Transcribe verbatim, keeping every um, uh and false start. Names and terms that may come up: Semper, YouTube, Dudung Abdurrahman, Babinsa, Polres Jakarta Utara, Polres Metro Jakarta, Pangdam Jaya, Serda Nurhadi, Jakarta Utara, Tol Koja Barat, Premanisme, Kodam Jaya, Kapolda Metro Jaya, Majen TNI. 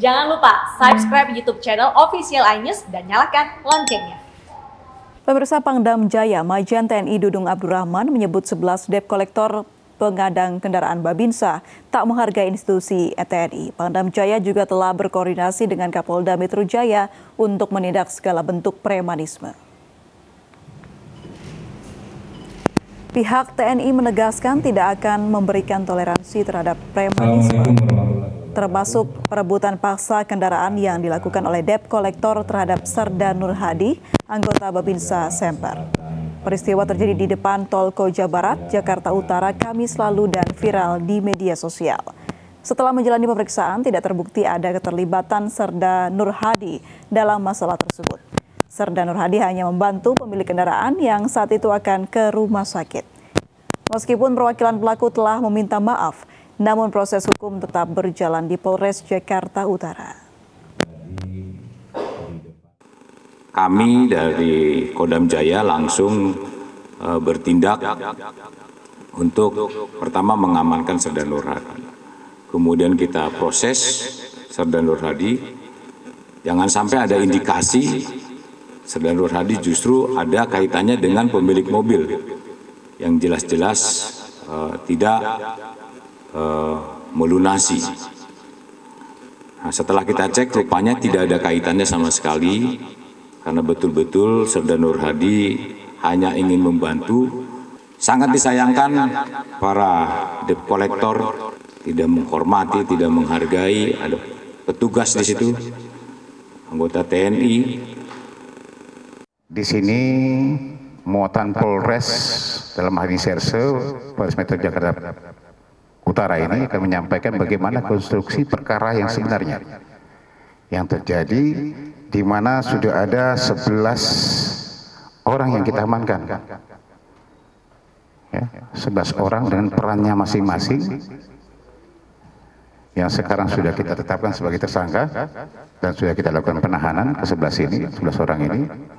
Jangan lupa subscribe YouTube channel Official iNews dan nyalakan loncengnya. Pemirsa, Pangdam Jaya, Majen T N I Dudung Abdurrahman menyebut sebelas debt collector pengadang kendaraan Babinsa tak menghargai institusi T N I. Pangdam Jaya juga telah berkoordinasi dengan Kapolda Metro Jaya untuk menindak segala bentuk premanisme. Pihak T N I menegaskan tidak akan memberikan toleransi terhadap premanisme, termasuk perebutan paksa kendaraan yang dilakukan oleh debt collector terhadap Serda Nurhadi, anggota Babinsa Semper. Peristiwa terjadi di depan Tol Koja Barat, Jakarta Utara, Kamis lalu dan viral di media sosial. Setelah menjalani pemeriksaan, tidak terbukti ada keterlibatan Serda Nurhadi dalam masalah tersebut. Serda Nurhadi hanya membantu pemilik kendaraan yang saat itu akan ke rumah sakit. Meskipun perwakilan pelaku telah meminta maaf, namun proses hukum tetap berjalan di Polres Jakarta Utara. Kami dari Kodam Jaya langsung uh, bertindak untuk pertama mengamankan Serda Nurhadi. Kemudian kita proses Serda Nurhadi. Jangan sampai ada indikasi Serda Nurhadi justru ada kaitannya dengan pemilik mobil yang jelas-jelas uh, tidak uh, melunasi. Nah, setelah kita cek, rupanya tidak ada kaitannya sama sekali, karena betul-betul Serda Nurhadi hanya ingin membantu. Sangat disayangkan para debt collector tidak menghormati, tidak menghargai, ada petugas di situ, anggota T N I. Di sini muatan Polres dalam hal ini Serse, Polres Metro Jakarta Utara ini akan menyampaikan bagaimana konstruksi perkara yang sebenarnya yang terjadi, di mana sudah ada sebelas orang yang kita amankan, ya, sebelas orang dengan perannya masing-masing, yang sekarang sudah kita tetapkan sebagai tersangka dan sudah kita lakukan penahanan ke sebelas ini, sebelas orang ini.